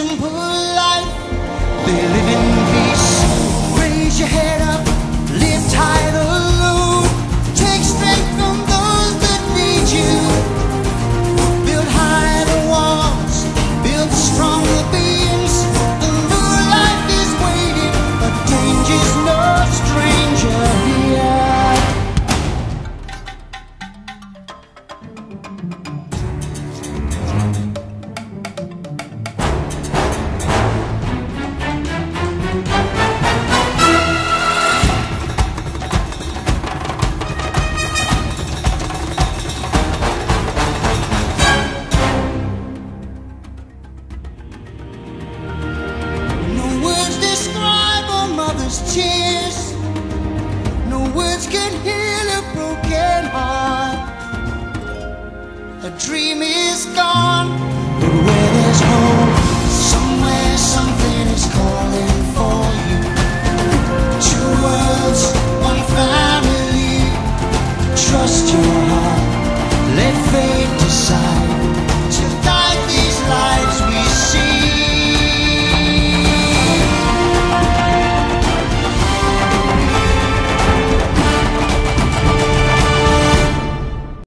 simple life. They live in peace. Raise your head up, lift high or low. Take strength from those that need you. Build higher walls, build stronger beams. The new life is waiting, but danger's no stranger here. Tears, no words can heal a broken heart. A dream is gone, but where there's hope, somewhere something is calling for you. Two worlds, one family. Trust your heart, let fate decide.